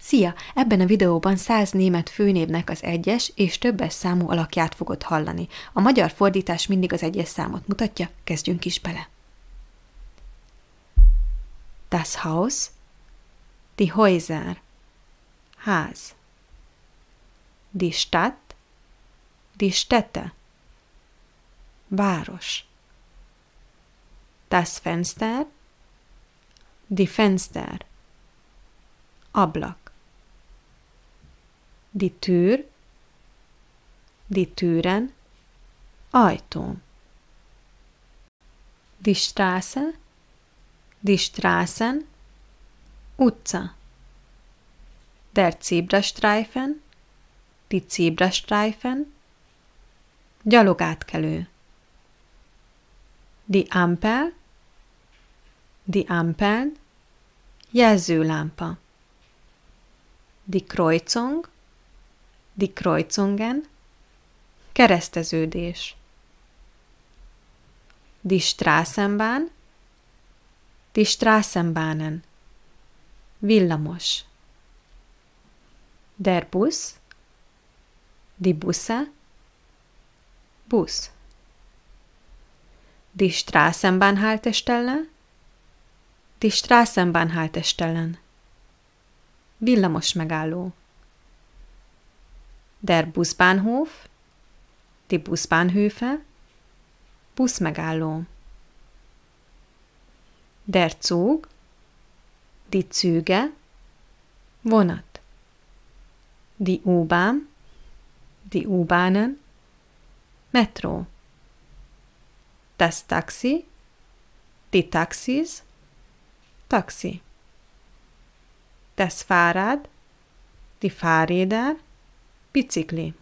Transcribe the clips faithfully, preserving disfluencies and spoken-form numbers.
Szia! Ebben a videóban száz német főnévnek az egyes és többes számú alakját fogod hallani. A magyar fordítás mindig az egyes számot mutatja, kezdjünk is bele. Das Haus, die Häuser, ház. Die Stadt, die Städte, város. Das Fenster, die Fenster, ablak. Die Tür, die Türen, ajtón. Die Straße, die Straßen, utca. Der Zebrastreifen, die Zebrastreifen, gyalogátkelő. Die Ampel, die Ampeln, jelzőlámpa. Die Kreuzung, die Kreuzungen, kereszteződés. Die Straßenbahn, die Straßenbahnen, villamos. Der Bus, die Busse, Bus. Die Straßenbahnhaltestelle, die Straßenbahnhaltestellen, villamos megálló. Der Busbahnhof, die Busbahnhöfe, busz megálló. Der Zug, die Züge, vonat. Die U-Bahn, die U-Bahnen, metró. Das Taxi, die Taxis, Taxi. Das Fahrrad, die Fahrräder, Bicikli.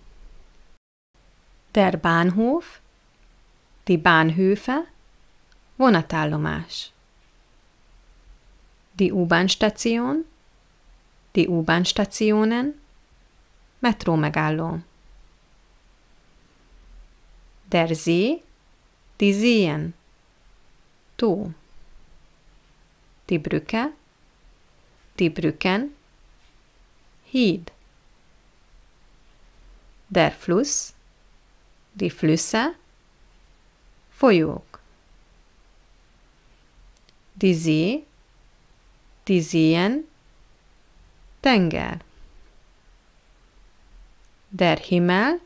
Der Bahnhof, die Bahnhöfe, vonatállomás. Die U-Bahn-Station, die U-Bahn-Stationen, metrómegálló. Der See, die Seen, tó. Die Brücke, die Brücken, híd. Der Fluss, die Flüsse, folyók. Die See, die Seen, tenger. Der Himmel,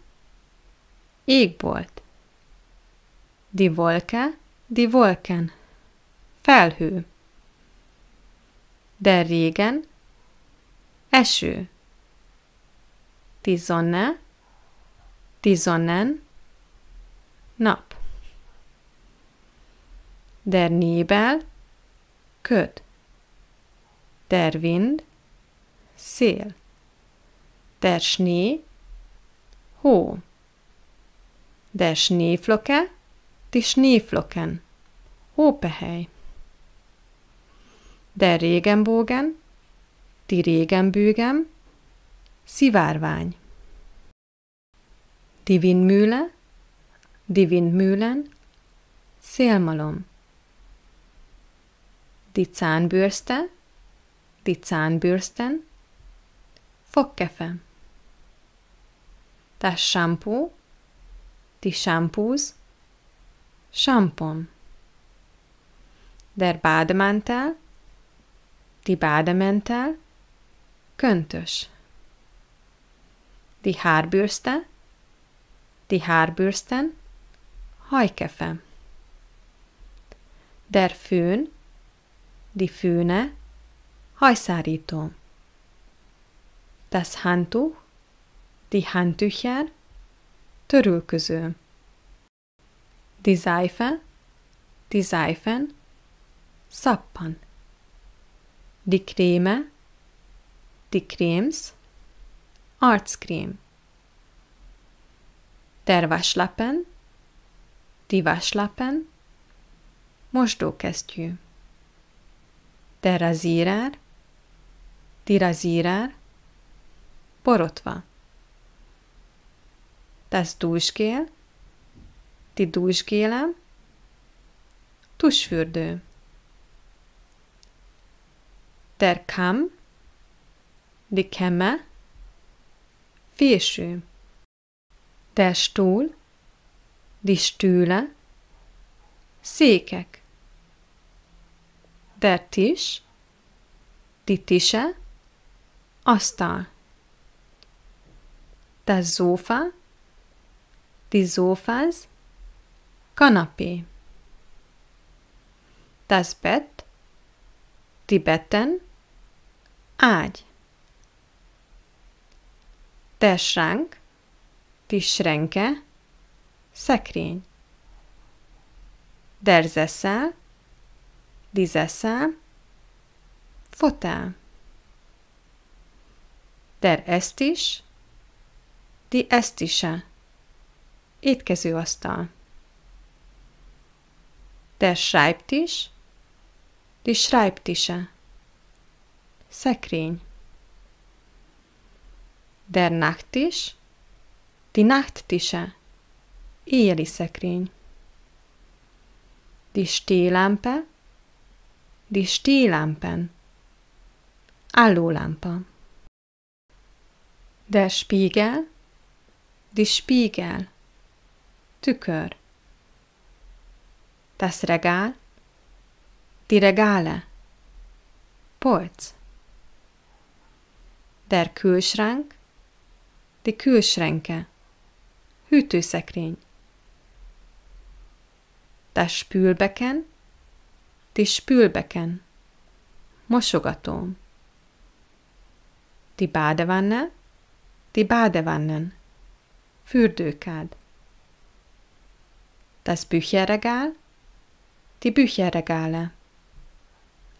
égbolt. Die Wolke, die Wolken, felhő. Der Regen, eső. Die Sonne, die Sonnen, nap. Der Nebel, köd. Der Wind, szél. Der Schnee, hó. Der Schneeflocke, die Schneeflocken, hópehely. Der Regenbogen, die Regenbögen, szivárvány. Die Windmühle, die Windmühlen, szélmalom. Die Zahnbürste, die Zahnbürsten, fogkefe. Das Shampoo, die Shampoos, Shampoon. Der Bademantel, die Bademantel, köntös. Die Haarbürste, die Haarbürsten, hajkefe. Der Föhn, die Föhne, hajszárító. Das Handtuch, die Handtücher, törülköző. Die Seife, die Seifen, szappan. Die Creme, die Cremes, Arztcreme. Der Waschlappen, die Waschlappen, mosdókesztyű. Der Rasierer, die Rasierer, borotva. Das Duschgel, die Duschgele, tusfürdő. Der Kamm, Bekemme, Fésű. Der Stuhl, die Stühle, Székek. Der Tisch, die Tische, Asztal. Das Sofa, die Sofas, Kanapé. Das Bett, die Betten, Ágy. Der Schrank, die Schränke, Szekrény. Der Sessel, die Sessel, Fotel. Der Esstisch, die Esstische, Étkezőasztal. Der Schreibtisch, die Schreibtische, Szekrény. Der Nachttisch, die Nachttische, Éjjeli szekrény. Die Stehlampe, die Stehlampen, Allulampe. Der Spiegel, die Spiegel, Tükör. Das Regal, die Regale, Polz. Der Kühlschrank, die Kühlschränke, Hűtőszekrény. Das Spülbecken, die Spülbecken, Mosogató. Die Badewanne, die Badewannen, Fürdőkád. Das Bücherregal, die Bücherregale,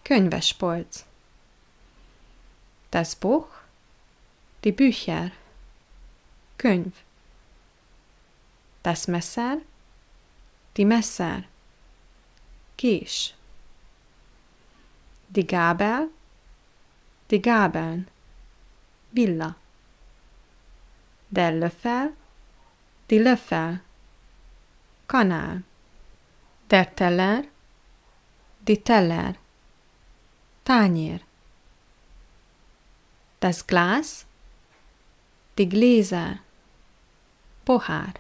Könyvespolc. Das Buch, die Bücher, Könyv. Das Messer, die Messer, Kés. Die Gabel, die Gabeln, Villa. Der Löffel, die Löffel, Kanál. Der Teller, die Teller, Tányér. Das Glas, die Gläser, Pohár.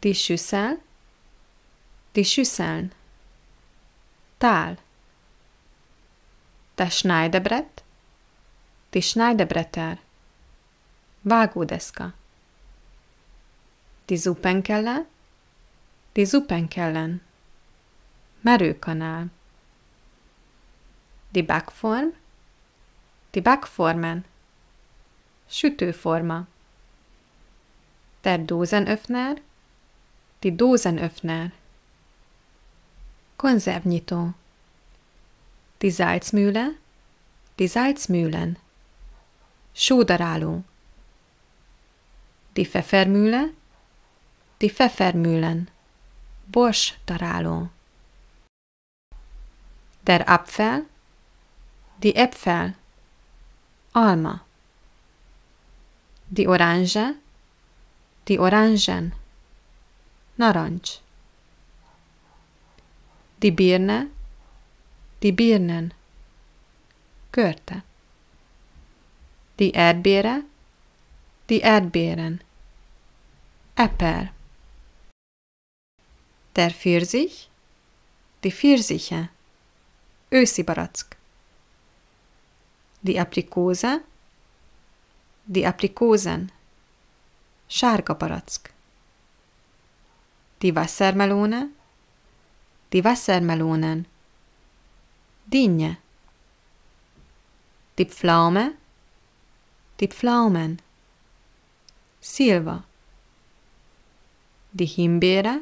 Die Schüssel, die Schüsseln, Tál. Das Schneidebrett, die Schneidebretter, Vágódeszka. Die Suppenkelle, die Suppenkellen, Merőkanál. Die Backform, die Backformen, Sütőforma. Der Dosenöffner, die Dosenöffner, Konservnyitó. Die Salzmühle, die Salzmühlen, Sódaráló. Die Pfeffermühle, die Pfeffermühlen, Borstaráló. Der Apfel, die Äpfel, Alma. Die Orange, die Orangen, Narancs. Die Birne, die Birnen, Körte. Die Erdbeere, die Erdbeeren, Äpfel. Der Pfirsich, die Pfirsiche, Őszi barack. Die Aprikóze, die Aprikózen, Sárga barack. Die Wassermelone, die Wassermelonen, Dinnye. Die Pflaume, die Pflaumen, Silva. Die Himbeere,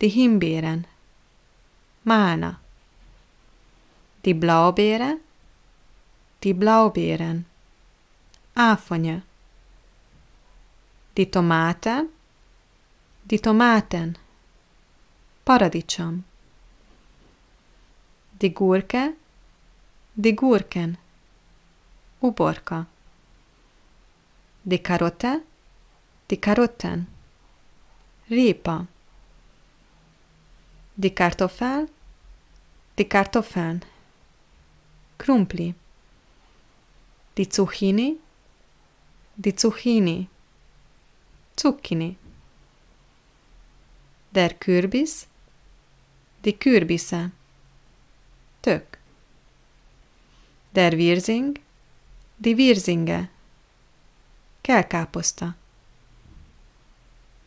die Himbeeren, Málna. Die Blaubeere, die Blaubeeren, Áfonya. Die Tomate, die Tomaten, Paradicsom. Die Gurke, die Gurken, Uborka. Die Karotte, die Karotten, Répa. Die Kartoffel, die Kartoffeln, Krumpli. die Zucchini, die Zucchini, Zucchini. Der Kürbis, die Kürbisse, Tök. Der Wirsing, die Wirsinge, Kehlkapposta.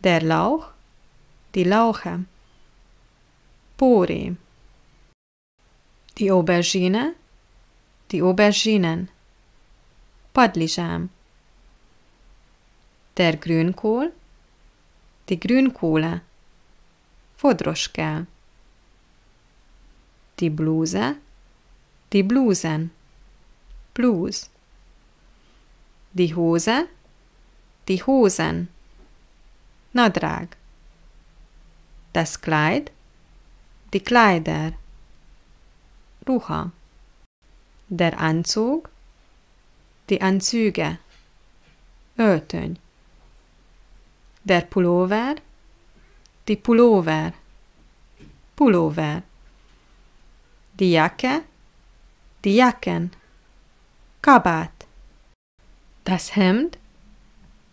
Der Lauch, die Lauche, Pori. Die Aubergine, die Auberginen, Padlischám. Der Grünkohl, die Grünkohle, Fodroské. Die Bluse, die Blusen, Blus. Die Hose, die Hosen, Nadrág. Das Kleid, die Kleider, Ruha. Der Anzug, die Anzüge, Öltöny. Der Pullover, die Pullover, Pullover. Die Jacke, die Jacken, Kabát. Das Hemd,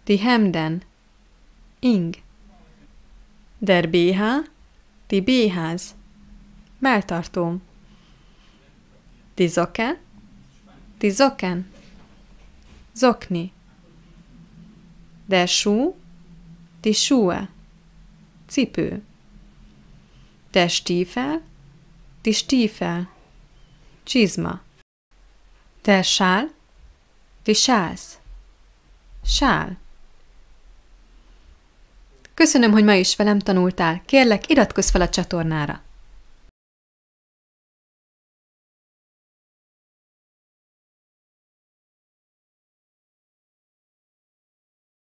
die Hemden, Ing. Der B H, die B Hs, Melltartó. Die Socke, die Socken, Zokni. Der Schuh, die Schuhe, Cipő. Der Stiefel, die Stiefel, Csizma. Der Schal, die Sász, Sál. Köszönöm, hogy ma is velem tanultál. Kérlek, iratkozz fel a csatornára.